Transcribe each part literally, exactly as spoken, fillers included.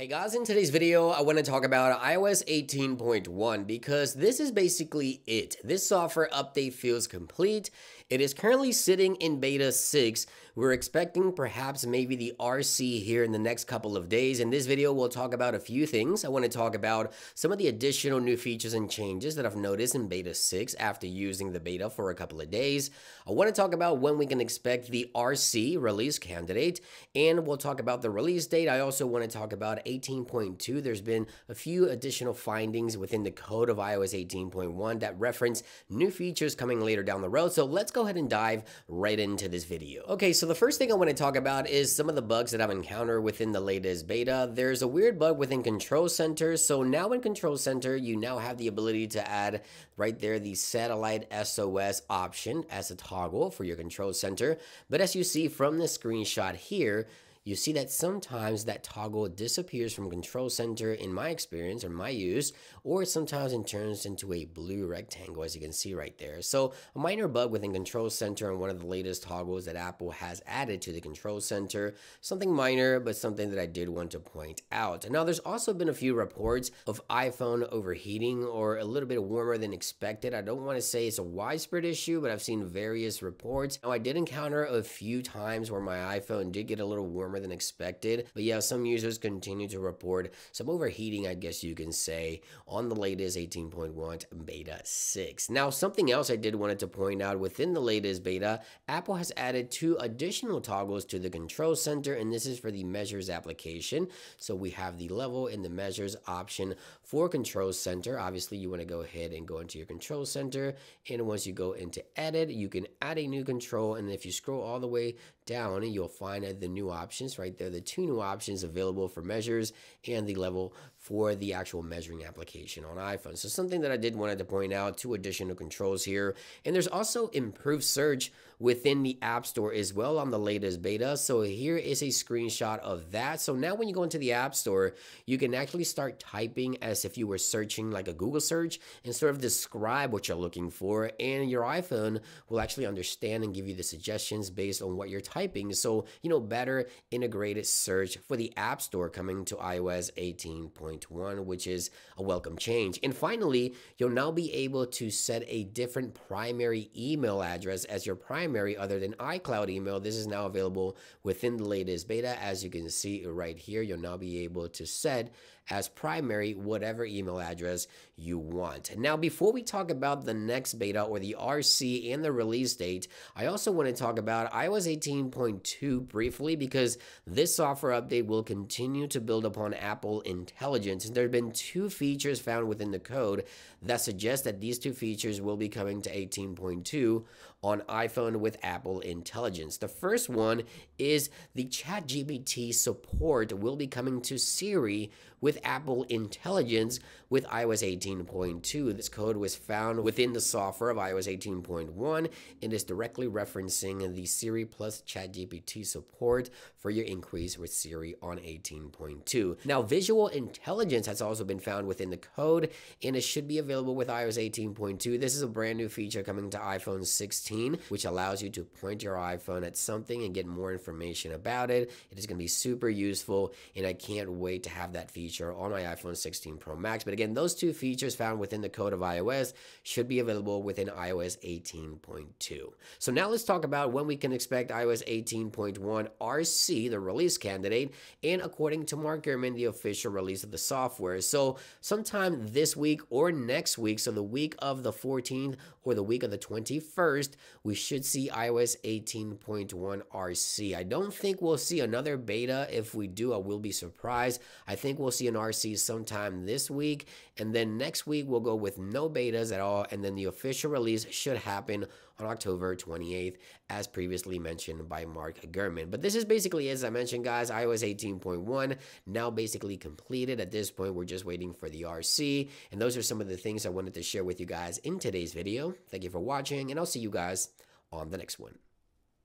Hey guys, in today's video, I want to talk about i O S eighteen point one because this is basically it. This software update feels complete. It is currently sitting in beta six. We're expecting perhaps maybe the R C here in the next couple of days. In this video, we'll talk about a few things. I want to talk about some of the additional new features and changes that I've noticed in beta six after using the beta for a couple of days. I want to talk about when we can expect the R C release candidate, and we'll talk about the release date. I also want to talk about eighteen point two. There's been a few additional findings within the code of i O S eighteen point one that reference new features coming later down the road. So let's go ahead and dive right into this video. Okay, so the first thing I want to talk about is some of the bugs that I've encountered within the latest beta. There's a weird bug within Control Center. So now in Control Center, you now have the ability to add right there the satellite S O S option as a toggle for your Control Center. But as you see from the screenshot here, you see that sometimes that toggle disappears from Control Center in my experience or my use, or sometimes it turns into a blue rectangle as you can see right there. So a minor bug within Control Center and one of the latest toggles that Apple has added to the Control Center, something minor, but something that I did want to point out. Now there's also been a few reports of iPhone overheating or a little bit warmer than expected. I don't want to say it's a widespread issue, but I've seen various reports. Now I did encounter a few times where my iPhone did get a little warmer than expected, but yeah, some users continue to report some overheating, I guess you can say, on the latest eighteen point one beta six. Now, something else I did wanted to point out within the latest beta, Apple has added two additional toggles to the Control Center, and this is for the Measures application. So we have the level and the Measures option for Control Center. Obviously, you want to go ahead and go into your Control Center, and once you go into Edit, you can add a new control, and if you scroll all the way down, you'll find the new option right there, the two new options available for Measures and the level for the actual measuring application on iPhone. So something that I did wanted to point out, two additional controls here. And there's also improved search within the App Store as well on the latest beta. So here is a screenshot of that. So now when you go into the App Store, you can actually start typing as if you were searching like a Google search and sort of describe what you're looking for. And your iPhone will actually understand and give you the suggestions based on what you're typing. So, you know, better integrated search for the App Store coming to i O S eighteen point one, which is a welcome change. And finally, you'll now be able to set a different primary email address as your primary other than iCloud email. This is now available within the latest beta. As you can see right here, you'll now be able to set as primary whatever email address you want. Now, before we talk about the next beta or the R C and the release date, I also want to talk about i O S eighteen point two briefly because this software update will continue to build upon Apple Intelligence. There have been two features found within the code that suggest that these two features will be coming to eighteen point two on iPhone with Apple Intelligence. The first one is the ChatGPT support will be coming to Siri with Apple Intelligence with i O S eighteen point two. This code was found within the software of i O S eighteen point one and is directly referencing the Siri plus ChatGPT support for your increase with Siri on eighteen point two. Now, visual intelligence has also been found within the code and it should be available with i O S eighteen point two. This is a brand new feature coming to iPhone sixteen, which allows you to point your iPhone at something and get more information about it. It is going to be super useful and I can't wait to have that feature on my iPhone sixteen Pro Max. But again, those two features found within the code of iOS should be available within i O S eighteen point two. So now let's talk about when we can expect i O S eighteen point one R C, the release candidate, and according to Mark Gurman, the official release of the software. So sometime this week or next week, so the week of the fourteenth or the week of the twenty-first, we should see i O S eighteen point one R C. I don't think we'll see another beta. If we do, I will be surprised. I think we'll see an R C sometime this week, and then next week we'll go with no betas at all, and then the official release should happen on October twenty-eighth, as previously mentioned by Mark Gurman. But this is basically, as I mentioned, guys, i O S eighteen point one now basically completed. At this point, we're just waiting for the R C, and those are some of the things I wanted to share with you guys in today's video. Thank you for watching, and I'll see you guys on the next one.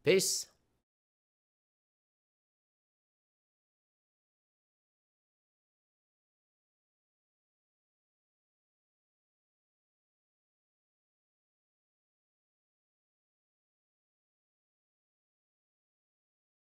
Peace.